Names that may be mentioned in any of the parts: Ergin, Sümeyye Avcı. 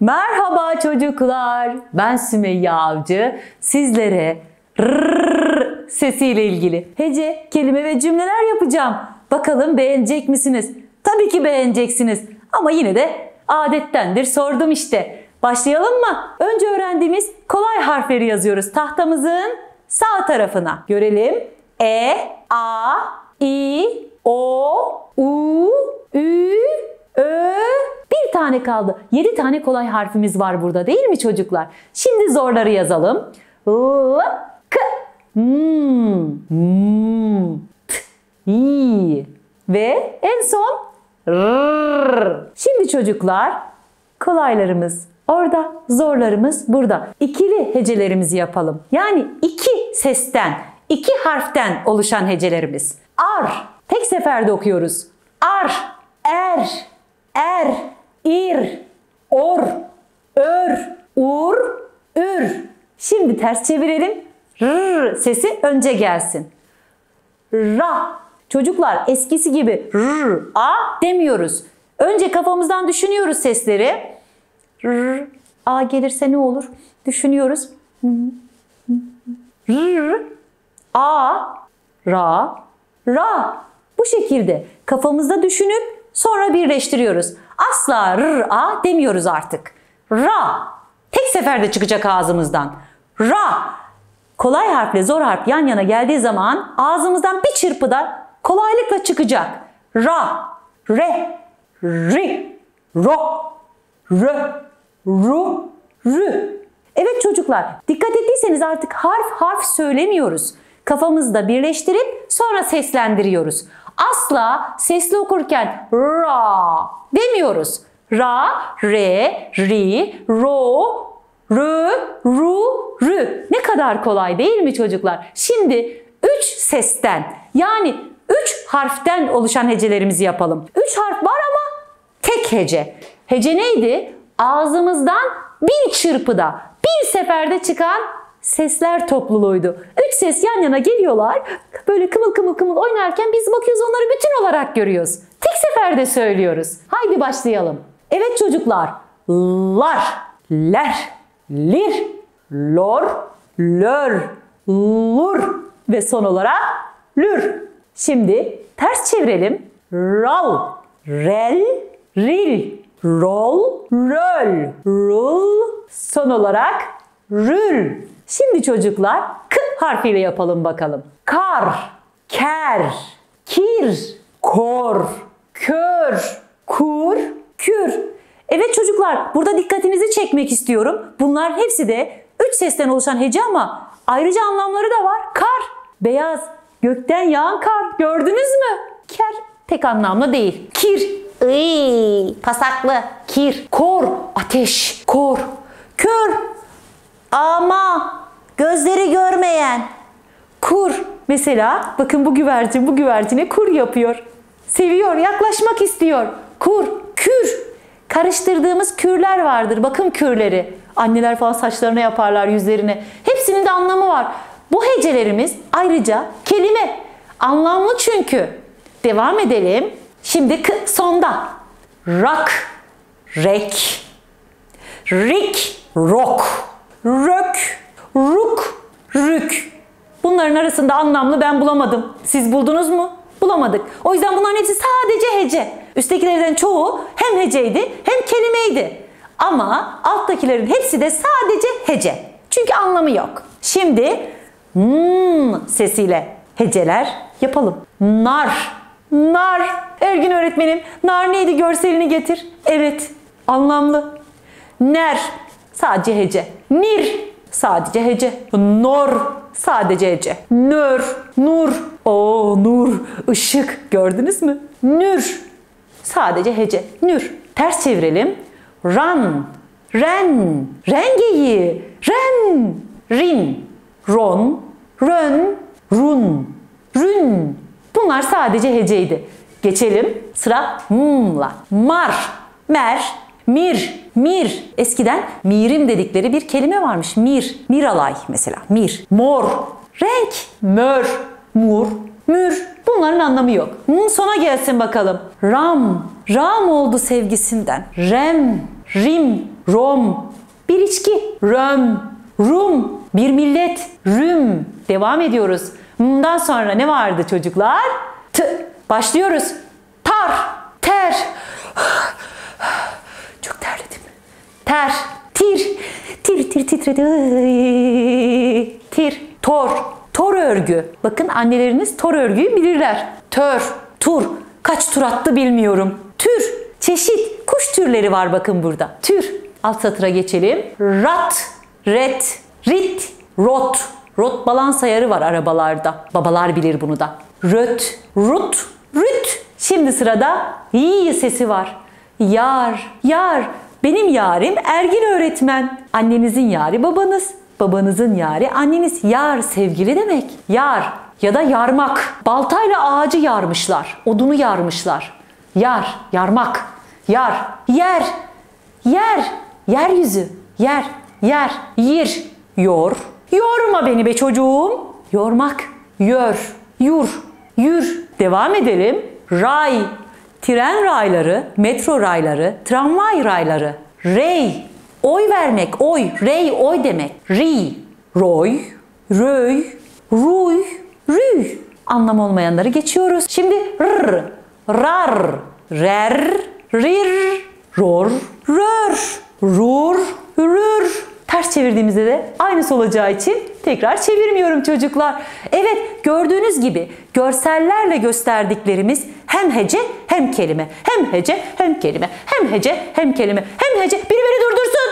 Merhaba çocuklar, ben Sümeyye Avcı. Sizlere rrrr sesiyle ilgili hece, kelime ve cümleler yapacağım. Bakalım beğenecek misiniz? Tabii ki beğeneceksiniz ama yine de adettendir sordum işte. Başlayalım mı? Önce öğrendiğimiz kolay harfleri yazıyoruz tahtamızın sağ tarafına. Görelim. E, A, İ, O, U, Ü, Ö. Bir tane kaldı. 7 tane kolay harfimiz var burada değil mi çocuklar? Şimdi zorları yazalım. L, K, M, T, İ ve en son R. Şimdi çocuklar kolaylarımız orada, zorlarımız burada. İkili hecelerimizi yapalım. Yani iki sesten, iki harften oluşan hecelerimiz. Ar, tek seferde okuyoruz. Ar, er, er, ir, or, ör, ur, ür. Şimdi ters çevirelim. R sesi önce gelsin. Ra. Çocuklar eskisi gibi r, a demiyoruz. Önce kafamızdan düşünüyoruz sesleri. R, a gelirse ne olur? Düşünüyoruz. R, a, ra, ra. Bu şekilde kafamızda düşünüp sonra birleştiriyoruz. Asla r, a demiyoruz artık. Ra. Tek seferde çıkacak ağzımızdan. Ra. Kolay harfle zor harf yan yana geldiği zaman ağzımızdan bir çırpıda kolaylıkla çıkacak. Ra, re, ri, ro, rö, ru, rü. Evet çocuklar, dikkat ettiyseniz artık harf harf söylemiyoruz. Kafamızda birleştirip sonra seslendiriyoruz. Asla sesli okurken ra demiyoruz. Ra, re, ri, ro, rö, ru, rü. Ne kadar kolay değil mi çocuklar? Şimdi 3 sesten yani 3 harften oluşan hecelerimizi yapalım. 3 harf var ama tek hece. Hece neydi? Ağzımızdan bir çırpıda, bir seferde çıkan sesler topluluğuydu. 3 ses yan yana geliyorlar. Böyle kımıl kımıl kımıl oynarken biz bakıyoruz, onları bütün olarak görüyoruz. Tek seferde söylüyoruz. Haydi başlayalım. Evet çocuklar. Lar, ler, lir, lor, lör, lur ve son olarak lür. Şimdi ters çevirelim. Ral, rel, ril, rol, röl, rul, son olarak rül. Şimdi çocuklar k harfiyle yapalım bakalım. Kar, ker, kir, kor, kör, kur, kür. Evet çocuklar, burada dikkatinizi çekmek istiyorum. Bunlar hepsi de 3 sesten oluşan hece ama ayrıca anlamları da var. Kar, beyaz, gökten yağan kar. Gördünüz mü? Ker tek anlamlı değil. Kir, pasaklı, kir, kor, ateş, kor, kör, ama gözleri görmeyen, kur. Mesela bakın bu güvercin bu güvercine kur yapıyor. Seviyor, yaklaşmak istiyor. Kur, kür. Karıştırdığımız kürler vardır. Bakın kürleri. Anneler falan saçlarına yaparlar, yüzlerine. Hepsinin de anlamı var. Bu hecelerimiz ayrıca kelime. Anlamlı çünkü. Devam edelim. Şimdi k sonda. Rak, rek, rik, rok, rök, ruk, rük. Bunların arasında anlamlı ben bulamadım. Siz buldunuz mu? Bulamadık. O yüzden bunların hepsi sadece hece. Üsttekilerden çoğu hem heceydi hem kelimeydi. Ama alttakilerin hepsi de sadece hece. Çünkü anlamı yok. Şimdi sesiyle heceler yapalım. Nar. Nar. Ergin öğretmenim, nar neydi? Görselini getir. Evet, anlamlı. Ner, sadece hece. Nir, sadece hece. Nor, sadece hece. Nör, nur. Oo, nur, ışık. Gördünüz mü? Nür, sadece hece. Nür. Ters çevirelim. Ran, ren, rengeyi, ren, rin, ron, rön, run, rün. Bunlar sadece heceydi. Geçelim. Sıra m'la. Mar, mer, mir, mir. Eskiden mirim dedikleri bir kelime varmış. Mir, miralay mesela. Mir, mor, renk, mör, mur, mür. Bunların anlamı yok. Sona gelsin bakalım. Ram, ram oldu sevgisinden. Rem, rim, rom, bir içki, röm, rum, bir millet, rüm. Devam ediyoruz. Bundan sonra ne vardı çocuklar? T. Başlıyoruz. Tar, ter. Çok terledim. Ter, tir, tir, tir, titredi. Tir, tor, tor örgü. Bakın anneleriniz tor örgüyü bilirler. Tör, tur. Kaç tur attı bilmiyorum. Tür, çeşit. Kuş türleri var bakın burada. Tür. Alt satıra geçelim. Rat, ret, rit, rot. Rot balans ayarı var arabalarda. Babalar bilir bunu da. Röt, rut, rüt. Şimdi sırada y sesi var. Yar, yar. Benim yarim Ergin öğretmen. Annenizin yari babanız. Babanızın yari anneniz. Yar sevgili demek. Yar ya da yarmak. Baltayla ağacı yarmışlar. Odunu yarmışlar. Yar, yarmak. Yar, yer. Yer, yeryüzü. Yer, yer, yir, yor. Yorma beni be çocuğum. Yormak, yör, yur, yür. Devam edelim. Ray, tren rayları, metro rayları, tramvay rayları. Rey, oy vermek, oy. Rey, oy demek. Ri, roy, röy, ruy, rüy. Anlam olmayanları geçiyoruz. Şimdi rr, rar, rer, rir, ror, rör, rur, rür. Ters çevirdiğimizde de aynısı olacağı için tekrar çevirmiyorum çocuklar. Evet, gördüğünüz gibi görsellerle gösterdiklerimiz hem hece hem kelime. Hem hece hem kelime. Hem hece hem kelime. Hem hece. Biri beni durdursun.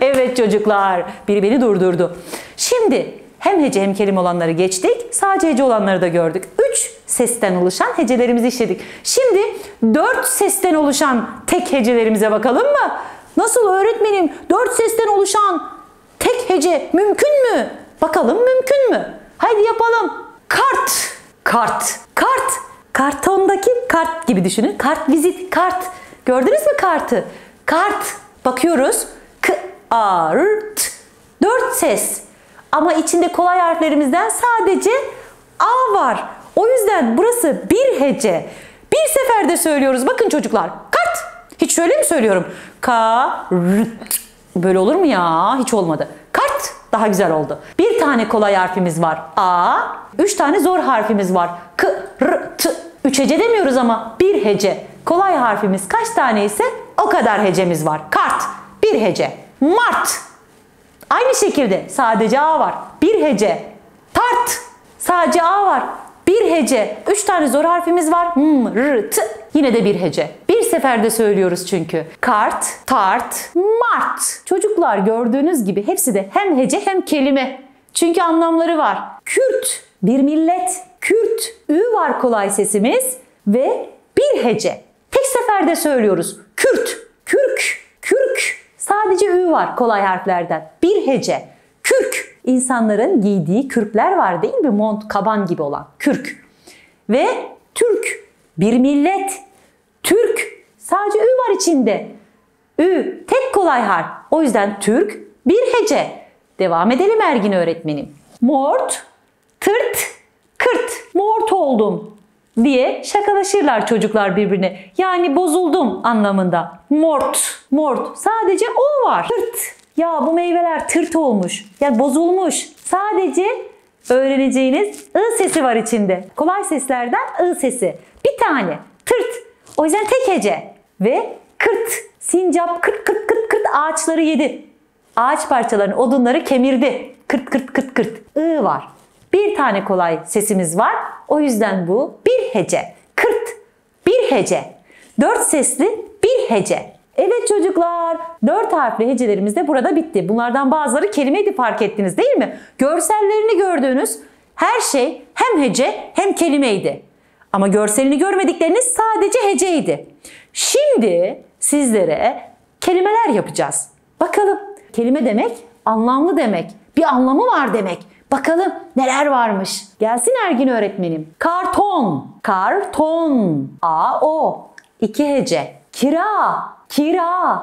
Evet çocuklar, biri beni durdurdu. Şimdi hem hece hem kelime olanları geçtik. Sadece hece olanları da gördük. 3 sesten oluşan hecelerimizi işledik. Şimdi 4 sesten oluşan tek hecelerimize bakalım mı? Nasıl öğretmenim? 4 sesten oluşan tek hece mümkün mü? Bakalım mümkün mü? Haydi yapalım. Kart. Kart. Kart. Kartondaki kart gibi düşünün. Kart vizit. Kart. Gördünüz mü kartı? Kart. Bakıyoruz. K-A-R-T. 4 ses. Ama içinde kolay harflerimizden sadece A var. O yüzden burası bir hece. Bir seferde söylüyoruz. Bakın çocuklar. Kart. Hiç şöyle mi söylüyorum? Kart. Böyle olur mu ya? Hiç olmadı. Kart daha güzel oldu. Bir tane kolay harfimiz var. A. 3 tane zor harfimiz var. K, r, t. 3 hece demiyoruz ama bir hece. Kolay harfimiz kaç tane ise o kadar hecemiz var. Kart. Bir hece. Mart. Aynı şekilde sadece A var. Bir hece. Tart. Sadece A var. Bir hece. 3 tane zor harfimiz var. M, r, t. Yine de bir hece. Bir seferde söylüyoruz çünkü. Kart, tart, mart. Çocuklar gördüğünüz gibi hepsi de hem hece hem kelime. Çünkü anlamları var. Kürt, bir millet. Kürt, ü var kolay sesimiz. Ve bir hece. Tek seferde söylüyoruz. Kürt, kürk, kürk. Sadece ü var kolay harflerden. Bir hece. Kürk. İnsanların giydiği kürkler var değil mi? Mont, kaban gibi olan. Kürk. Ve Türk. Bir millet. Türk. Sadece ü var içinde. Ü. Tek kolay harf. O yüzden Türk. Bir hece. Devam edelim Ergin öğretmenim. Mort. Tırt. Kırt. Mort oldum diye şakalaşırlar çocuklar birbirine. Yani bozuldum anlamında. Mort. Mort. Sadece o var. Tırt. Ya bu meyveler tırt olmuş. Yani bozulmuş. Sadece öğreneceğiniz ı sesi var içinde. Kolay seslerden ı sesi. Bir tane. Tırt. O yüzden tek hece. Ve kırt. Sincap kırt kırt kırt kırt ağaçları yedi. Ağaç parçalarını, odunları kemirdi. Kırt kırt kırt kırt. I var. Bir tane kolay sesimiz var. O yüzden bu bir hece. Kırt. Bir hece. 4 sesli bir hece. Evet çocuklar, 4 harfli hecelerimiz de burada bitti. Bunlardan bazıları kelimeydi fark ettiniz değil mi? Görsellerini gördüğünüz her şey hem hece hem kelimeydi. Ama görselini görmedikleriniz sadece heceydi. Şimdi sizlere kelimeler yapacağız. Bakalım. Kelime demek anlamlı demek. Bir anlamı var demek. Bakalım neler varmış. Gelsin Ergin öğretmenim. Karton. Karton. A, O. 2 hece. Kira. Kira.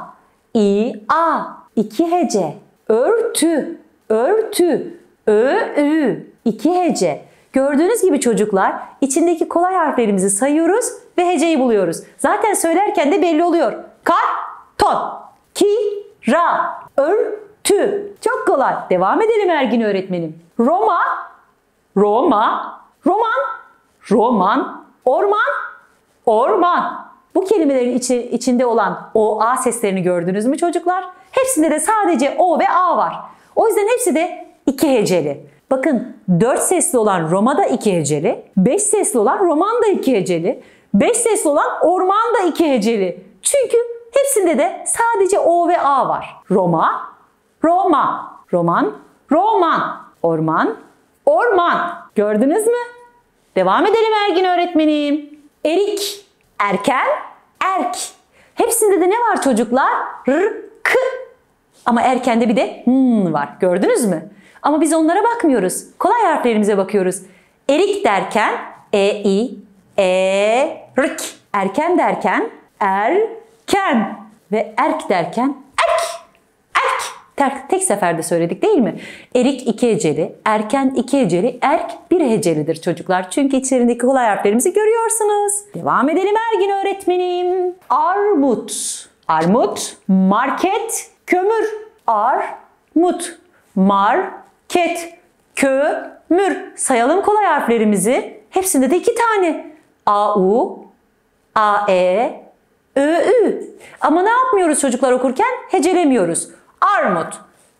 İ, A. 2 hece. Örtü. Örtü. Ö, Ü. 2 hece. Gördüğünüz gibi çocuklar içindeki kolay harflerimizi sayıyoruz ve heceyi buluyoruz. Zaten söylerken de belli oluyor. Kar, Ton. Ki-ra. Örtü. Çok kolay. Devam edelim Ergin öğretmenim. Roma. Roma. Roman. Roman. Orman. Orman. Bu kelimelerin içinde olan o, a seslerini gördünüz mü çocuklar? Hepsinde de sadece o ve a var. O yüzden hepsi de iki heceli. Bakın 4 sesli olan Roma da 2 heceli, 5 sesli olan roman da 2 heceli, 5 sesli olan orman da 2 heceli. Çünkü hepsinde de sadece o ve a var. Roma, Roma, roman, roman, orman, orman. Gördünüz mü? Devam edelim Ergin öğretmenim. Erik, erken, erk. Hepsinde de ne var çocuklar? R, k. Ama erkende bir de n var. Gördünüz mü? Ama biz onlara bakmıyoruz. Kolay harflerimize bakıyoruz. Erik derken e-i, e-rik. Erken derken erken. Ve erk derken erk. Erk. Tek seferde söyledik değil mi? Erik 2 heceli, erken 2 heceli, erk 1 hecelidir çocuklar. Çünkü içlerindeki kolay harflerimizi görüyorsunuz. Devam edelim Ergin öğretmenim. Armut. Armut. Market. Kömür. Armut. Market, kömür. Sayalım kolay harflerimizi. Hepsinde de 2 tane. A-U, A-E, Ö-Ü. Ama ne yapmıyoruz çocuklar okurken? Hecelemiyoruz. Armut,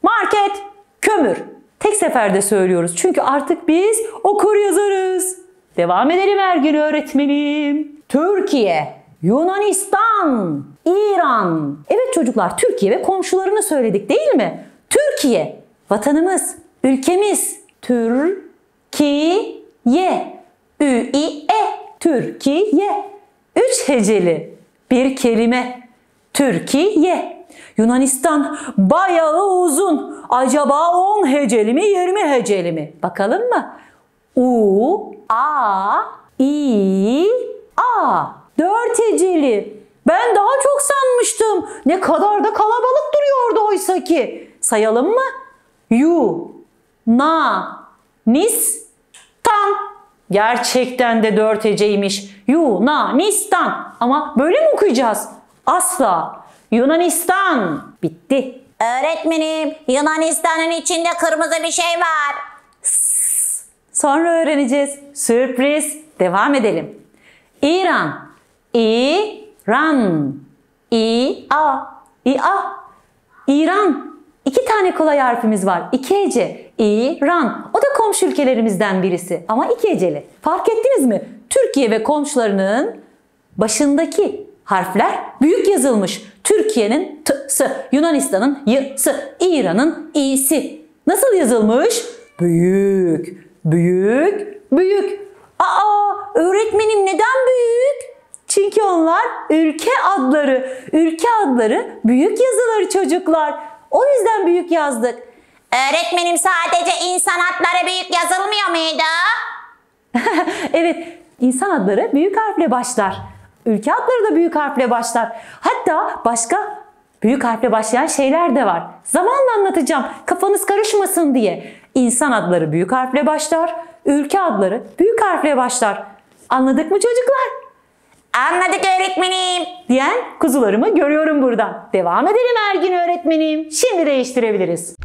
market, kömür. Tek seferde söylüyoruz. Çünkü artık biz okur yazarız. Devam edelim Ergin öğretmenim. Türkiye, Yunanistan, İran. Evet çocuklar, Türkiye ve komşularını söyledik değil mi? Türkiye. Vatanımız, ülkemiz, Türkiye, Ü-i-e, Türkiye, 3 heceli bir kelime, Türkiye. Yunanistan bayağı uzun, acaba 10 heceli mi, 20 heceli mi? Bakalım mı? U-a-i-a, 4 heceli. Ben daha çok sanmıştım, ne kadar da kalabalık duruyordu oysa ki. Sayalım mı? Yunanistan. Gerçekten de 4 heceymiş. Yunanistan. Ama böyle mi okuyacağız? Asla. Yunanistan. Bitti. Öğretmenim, Yunanistan'ın içinde kırmızı bir şey var. Sss. Sonra öğreneceğiz. Sürpriz. Devam edelim. İran. İran. İ-a. İ-a. İran. 2 tane kolay harfimiz var. 2 hece. İran. O da komşu ülkelerimizden birisi. Ama 2 heceli. Fark ettiniz mi? Türkiye ve komşularının başındaki harfler büyük yazılmış. Türkiye'nin t'si, Yunanistan'ın y'si, İran'ın i'si. Nasıl yazılmış? Büyük, büyük, büyük. Aa, öğretmenim neden büyük? Çünkü onlar ülke adları. Ülke adları büyük yazılır çocuklar. O yüzden büyük yazdık. Öğretmenim sadece insan adları büyük yazılmıyor muydu? Evet, insan adları büyük harfle başlar. Ülke adları da büyük harfle başlar. Hatta başka büyük harfle başlayan şeyler de var. Zamanla anlatacağım, kafanız karışmasın diye. İnsan adları büyük harfle başlar. Ülke adları büyük harfle başlar. Anladık mı çocuklar? Anladık öğretmenim diyen kuzularımı görüyorum buradan. Devam edelim Ergin öğretmenim. Şimdi değiştirebiliriz.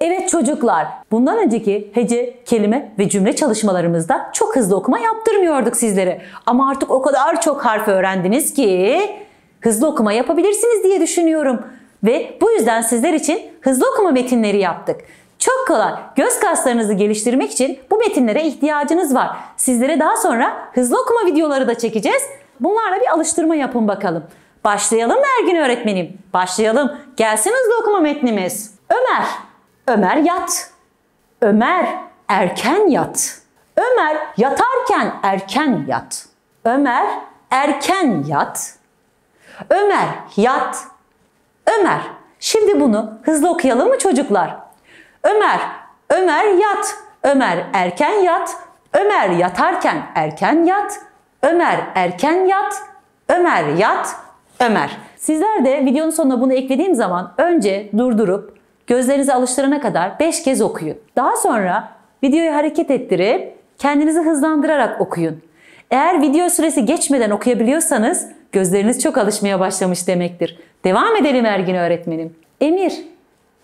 Evet çocuklar, bundan önceki hece, kelime ve cümle çalışmalarımızda çok hızlı okuma yaptırmıyorduk sizlere. Ama artık o kadar çok harf öğrendiniz ki hızlı okuma yapabilirsiniz diye düşünüyorum. Ve bu yüzden sizler için hızlı okuma metinleri yaptık. Çok kolay. Göz kaslarınızı geliştirmek için bu metinlere ihtiyacınız var. Sizlere daha sonra hızlı okuma videoları da çekeceğiz. Bunlarla bir alıştırma yapın bakalım. Başlayalım mı Ergin öğretmenim? Başlayalım. Gelsin hızlı okuma metnimiz. Ömer. Ömer yat. Ömer erken yat. Ömer yatarken erken yat. Ömer erken yat. Ömer yat. Ömer. Şimdi bunu hızlı okuyalım mı çocuklar? Ömer, Ömer yat, Ömer erken yat, Ömer yatarken erken yat, Ömer erken yat, Ömer yat, Ömer. Sizler de videonun sonuna bunu eklediğim zaman önce durdurup gözlerinizi alıştırana kadar 5 kez okuyun. Daha sonra videoyu hareket ettirip kendinizi hızlandırarak okuyun. Eğer video süresi geçmeden okuyabiliyorsanız gözleriniz çok alışmaya başlamış demektir. Devam edelim Ergin öğretmenim. Emir.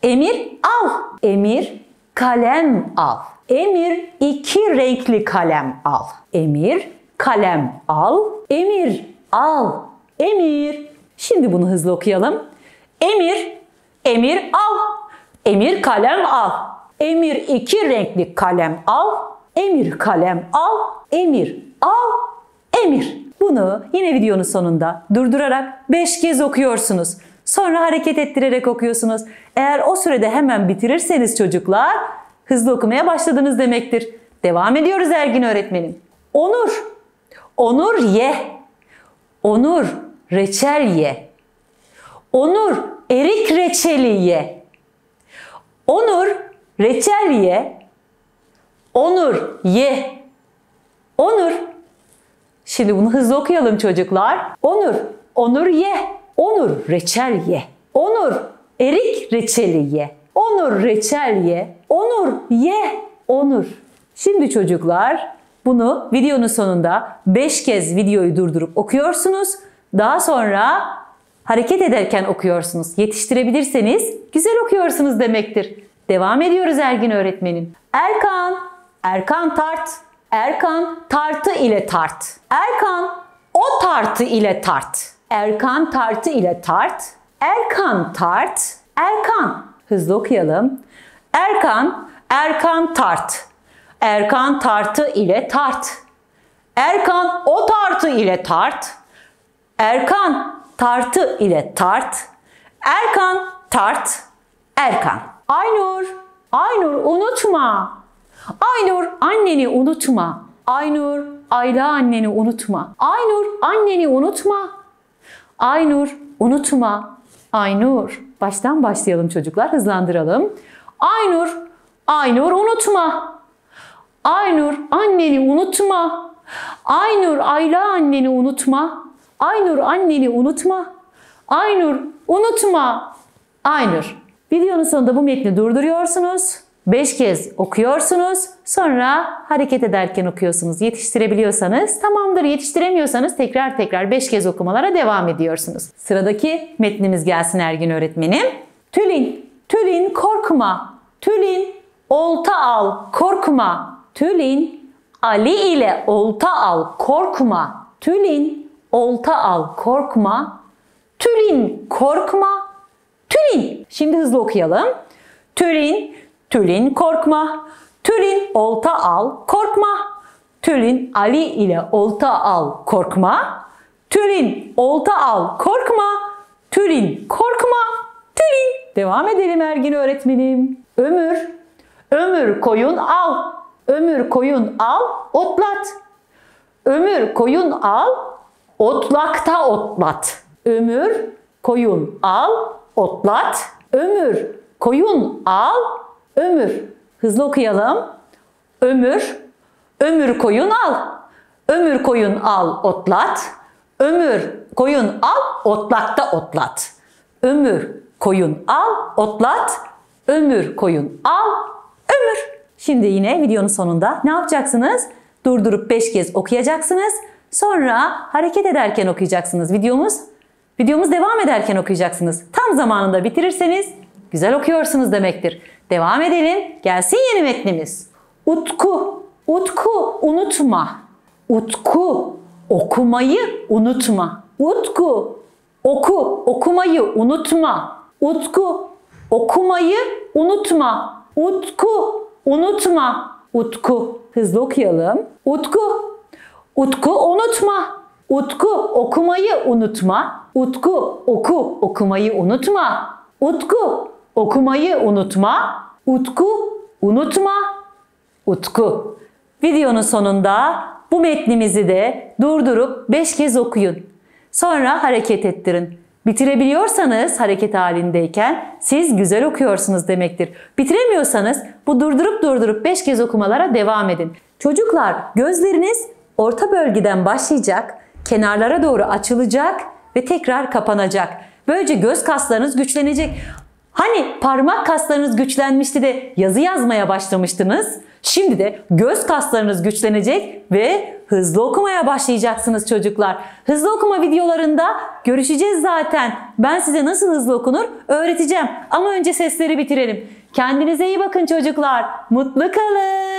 Emir al. Emir kalem al. Emir iki renkli kalem al. Emir kalem al. Emir al. Emir. Şimdi bunu hızlı okuyalım. Emir. Emir al. Emir kalem al. Emir iki renkli kalem al. Emir kalem al. Emir al. Emir. Bunu yine videonun sonunda durdurarak 5 kez okuyorsunuz. Sonra hareket ettirerek okuyorsunuz. Eğer o sürede hemen bitirirseniz çocuklar hızlı okumaya başladınız demektir. Devam ediyoruz Ergin öğretmenim. Onur. Onur ye. Onur reçel ye. Onur erik reçeli ye. Onur reçel ye. Onur ye. Onur. Şimdi bunu hızlı okuyalım çocuklar. Onur. Onur ye. Onur reçel ye. Onur erik reçeli ye. Onur reçel ye. Onur ye. Onur. Şimdi çocuklar bunu videonun sonunda 5 kez videoyu durdurup okuyorsunuz. Daha sonra hareket ederken okuyorsunuz. Yetiştirebilirseniz güzel okuyorsunuz demektir. Devam ediyoruz Ergin öğretmenim. Erkan. Erkan tart. Erkan tartı ile tart. Erkan o tartı ile tart. Erkan tartı ile tart. Erkan tart. Erkan. Hızlı okuyalım. Erkan, Erkan tart. Erkan tartı ile tart. Erkan o tartı ile tart. Erkan tartı ile tart. Erkan tart. Erkan. Aynur, Aynur unutma. Aynur anneni unutma. Aynur Ayla anneni unutma. Aynur anneni unutma. Aynur unutma. Aynur. Baştan başlayalım çocuklar, hızlandıralım. Aynur, Aynur unutma. Aynur anneni unutma. Aynur Ayla anneni unutma. Aynur anneni unutma. Aynur unutma. Aynur. Videonun sonunda bu metni durduruyorsunuz. 5 kez okuyorsunuz. Sonra hareket ederken okuyorsunuz. Yetiştirebiliyorsanız tamamdır. Yetiştiremiyorsanız tekrar 5 kez okumalara devam ediyorsunuz. Sıradaki metnimiz gelsin Ergin öğretmenim. Tülin, Tülin korkma. Tülin olta al korkma. Tülin Ali ile olta al korkma. Tülin olta al korkma. Tülin korkma. Tülin. Şimdi hızlı okuyalım. Tülin. Tülin korkma. Tülin olta al korkma. Tülin Ali ile olta al korkma. Tülin olta al korkma. Tülin korkma. Tülin. Devam edelim Ergin öğretmenim. Ömür. Ömür koyun al. Ömür koyun al otlat. Ömür koyun al otlakta otlat. Ömür koyun al otlat. Ömür koyun al. Ömür. Hızlı okuyalım. Ömür. Ömür koyun al. Ömür koyun al otlat. Ömür koyun al otlakta otlat. Ömür koyun al otlat. Ömür koyun al ömür. Şimdi yine videonun sonunda ne yapacaksınız? Durdurup 5 kez okuyacaksınız. Sonra hareket ederken okuyacaksınız. Videomuz devam ederken okuyacaksınız. Tam zamanında bitirirseniz güzel okuyorsunuz demektir. Devam edelim. Gelsin yeni metnimiz. Utku, Utku unutma. Utku okumayı unutma. Utku oku okumayı unutma. Utku okumayı unutma. Utku unutma. Utku. Hızlı okuyalım. Utku. Utku unutma. Utku okumayı unutma. Utku oku okumayı unutma. Utku okumayı unutma. Utku unutma. Utku. Videonun sonunda bu metnimizi de durdurup 5 kez okuyun. Sonra hareket ettirin. Bitirebiliyorsanız hareket halindeyken siz güzel okuyorsunuz demektir. Bitiremiyorsanız bu durdurup 5 kez okumalara devam edin. Çocuklar gözleriniz orta bölgeden başlayacak, kenarlara doğru açılacak ve tekrar kapanacak. Böylece göz kaslarınız güçlenecek. Hani parmak kaslarınız güçlenmişti de yazı yazmaya başlamıştınız. Şimdi de göz kaslarınız güçlenecek ve hızlı okumaya başlayacaksınız çocuklar. Hızlı okuma videolarında görüşeceğiz zaten. Ben size nasıl hızlı okunur öğreteceğim. Ama önce sesleri bitirelim. Kendinize iyi bakın çocuklar. Mutlu kalın.